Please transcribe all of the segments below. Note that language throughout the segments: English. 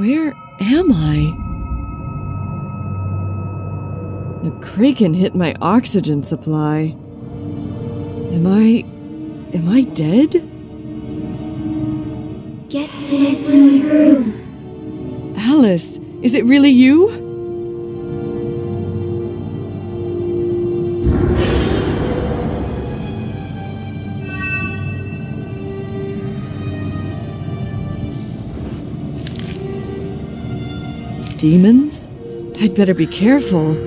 Where am I? The Kraken hit my oxygen supply. Am I dead? Get to this room. Alice, is it really you? Demons? I'd better be careful.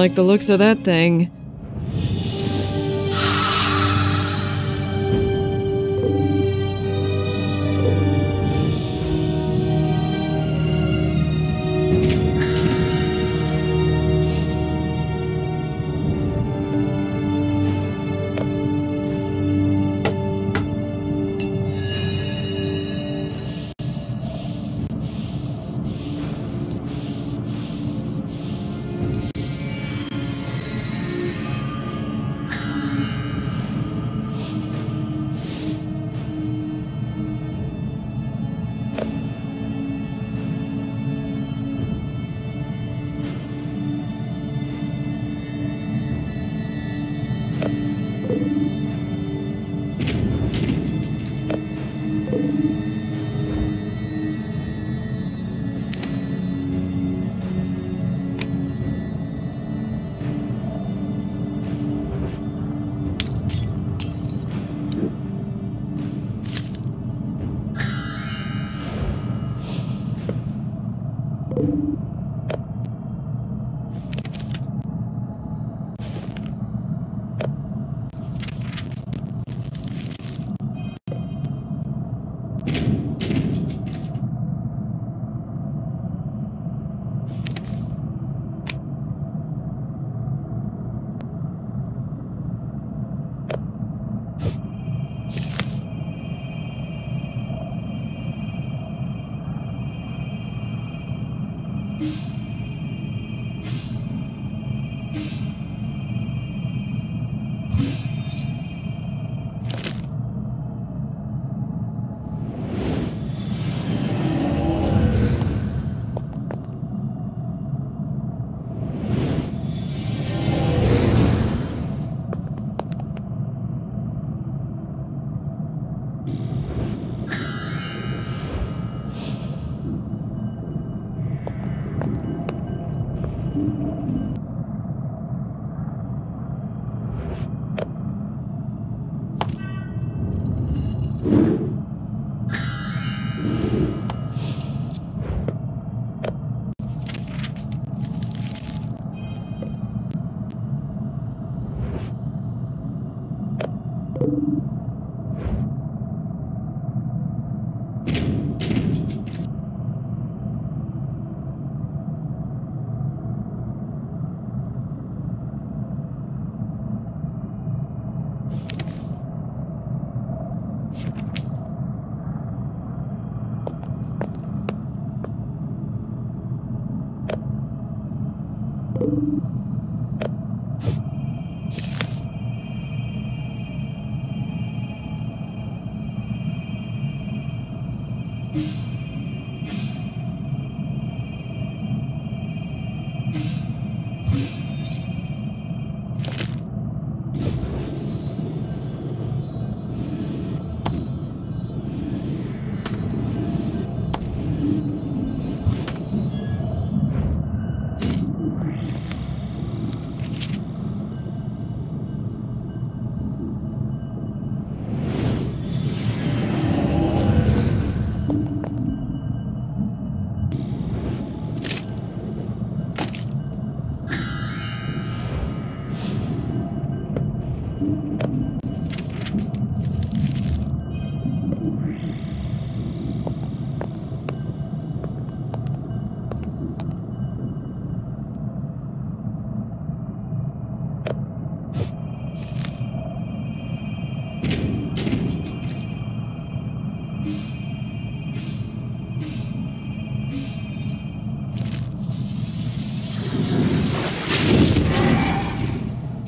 Like the looks of that thing.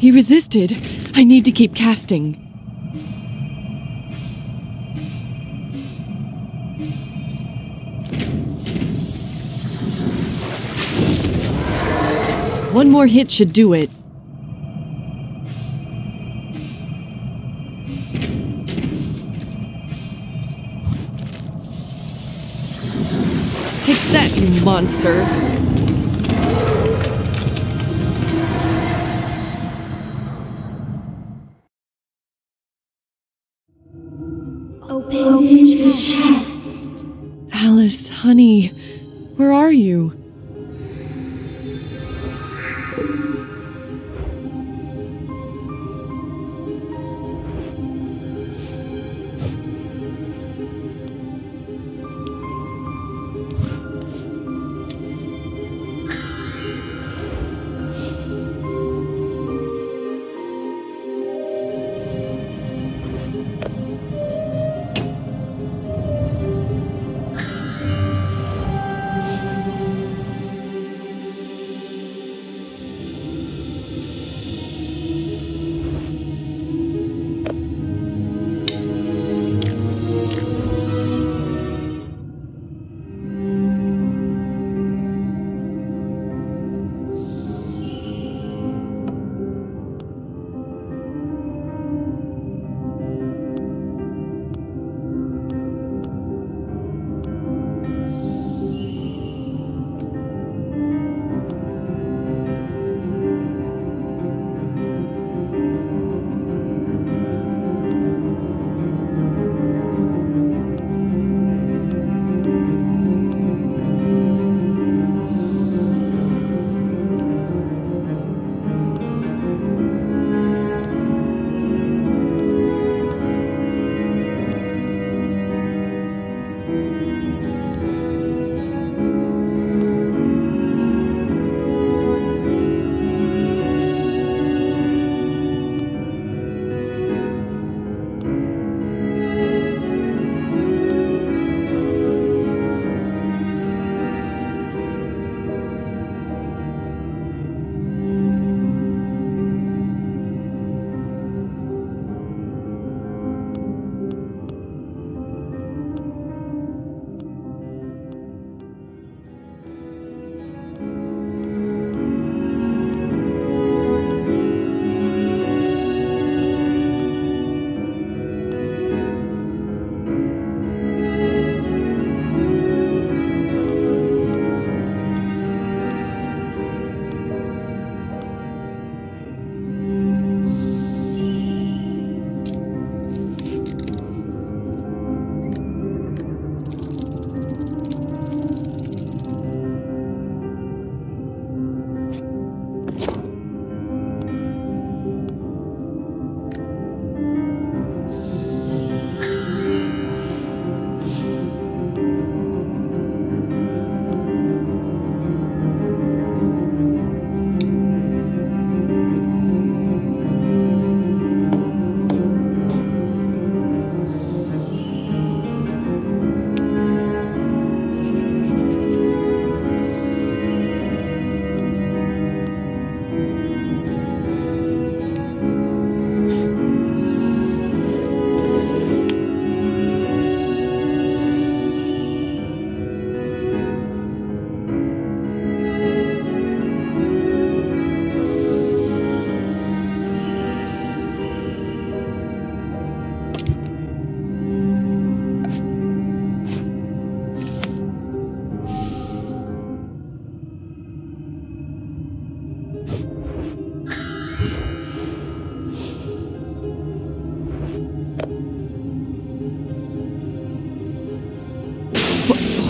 He resisted. I need to keep casting. One more hit should do it. Take that, you monster! Open your chest. Alice, honey, where are you?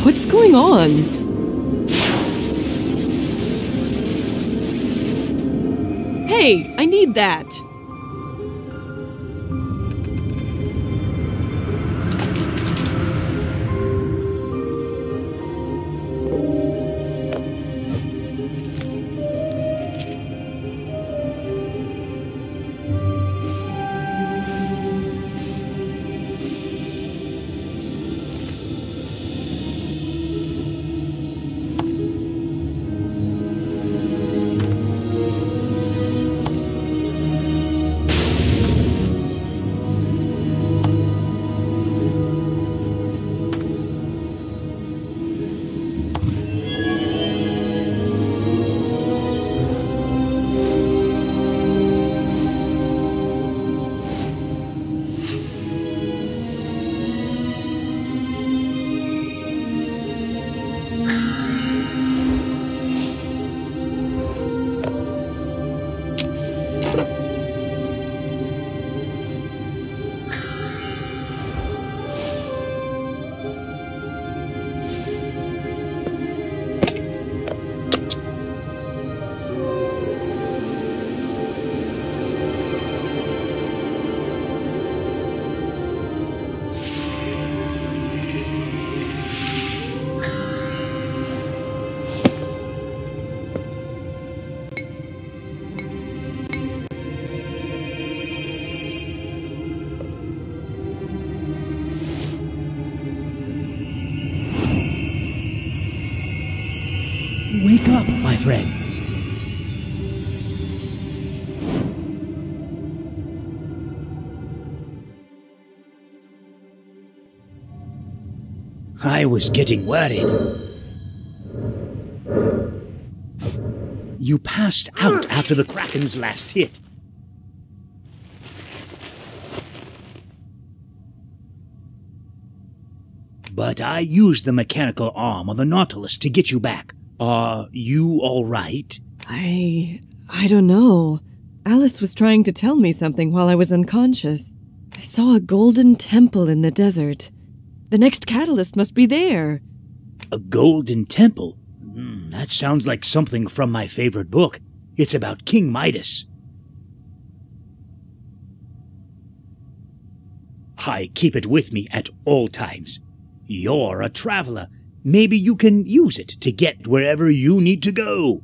What's going on? Hey, I need that! Wake up, my friend. I was getting worried. You passed out after the Kraken's last hit. But I used the mechanical arm on the Nautilus to get you back. Are you all right? I don't know. Alice was trying to tell me something while I was unconscious. I saw a golden temple in the desert. The next catalyst must be there. A golden temple? That sounds like something from my favorite book. It's about King Midas. I keep it with me at all times. You're a traveler. Maybe you can use it to get wherever you need to go.